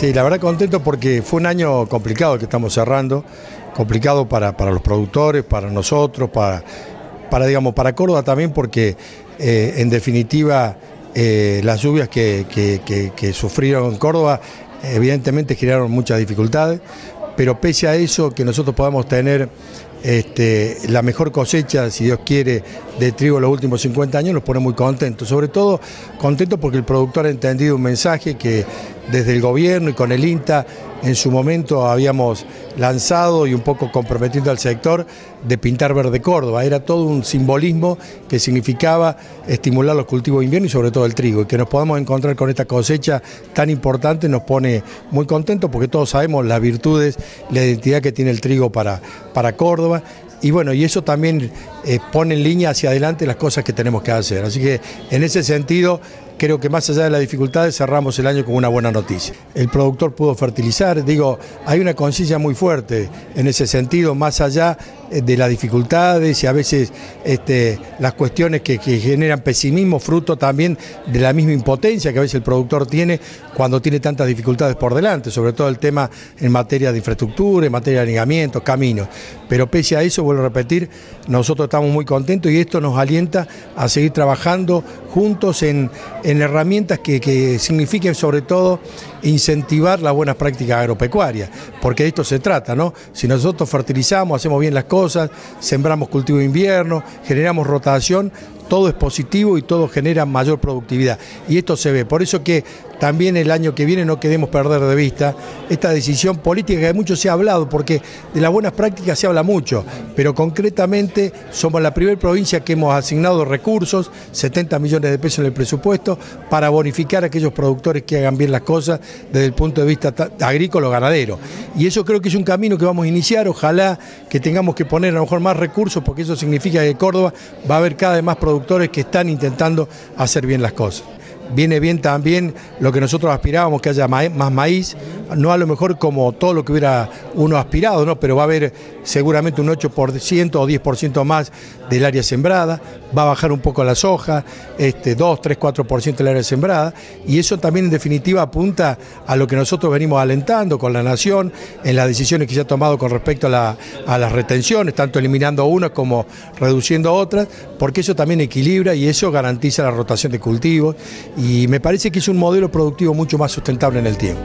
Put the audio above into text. Sí, la verdad contento porque fue un año complicado que estamos cerrando, complicado para los productores, para nosotros, para Córdoba también, porque en definitiva las lluvias que sufrieron en Córdoba evidentemente generaron muchas dificultades, pero pese a eso que nosotros podamos tener la mejor cosecha, si Dios quiere, de trigo en los últimos 50 años, nos pone muy contentos. Sobre todo contentos porque el productor ha entendido un mensaje que desde el gobierno y con el INTA en su momento habíamos lanzado y un poco comprometiendo al sector de pintar verde Córdoba. Era todo un simbolismo que significaba estimular los cultivos de invierno y sobre todo el trigo. Y que nos podamos encontrar con esta cosecha tan importante nos pone muy contentos porque todos sabemos las virtudes, la identidad que tiene el trigo para Córdoba. Y bueno, y eso también pone en línea hacia adelante las cosas que tenemos que hacer. Así que en ese sentido, creo que más allá de las dificultades cerramos el año con una buena noticia. El productor pudo fertilizar, digo, hay una conciencia muy fuerte en ese sentido, más allá de las dificultades y a veces las cuestiones que generan pesimismo, fruto también de la misma impotencia que a veces el productor tiene cuando tiene tantas dificultades por delante, sobre todo el tema en materia de infraestructura, en materia de anegamiento, caminos. Pero pese a eso, vuelvo a repetir, nosotros estamos muy contentos y esto nos alienta a seguir trabajando juntos en herramientas que signifiquen sobre todo incentivar las buenas prácticas agropecuarias, porque de esto se trata, ¿no? Si nosotros fertilizamos, hacemos bien las cosas, sembramos cultivo de invierno, generamos rotación, todo es positivo y todo genera mayor productividad. Y esto se ve, por eso que también el año que viene no queremos perder de vista esta decisión política que mucho se ha hablado, porque de las buenas prácticas se habla mucho, pero concretamente somos la primera provincia que hemos asignado recursos, 70 millones de pesos en el presupuesto, para bonificar a aquellos productores que hagan bien las cosas desde el punto de vista agrícola o ganadero. Y eso creo que es un camino que vamos a iniciar, ojalá que tengamos que poner a lo mejor más recursos, porque eso significa que Córdoba va a haber cada vez más productores que están intentando hacer bien las cosas. Viene bien también lo que nosotros aspirábamos, que haya más maíz, no a lo mejor como todo lo que hubiera uno aspirado, ¿no? Pero va a haber seguramente un 8% o 10% más del área sembrada, va a bajar un poco la soja, 2, 3, 4% del área sembrada, y eso también en definitiva apunta a lo que nosotros venimos alentando con la Nación, en las decisiones que se ha tomado con respecto a las retenciones, tanto eliminando unas como reduciendo otras, porque eso también equilibra y eso garantiza la rotación de cultivos, y me parece que es un modelo productivo mucho más sustentable en el tiempo.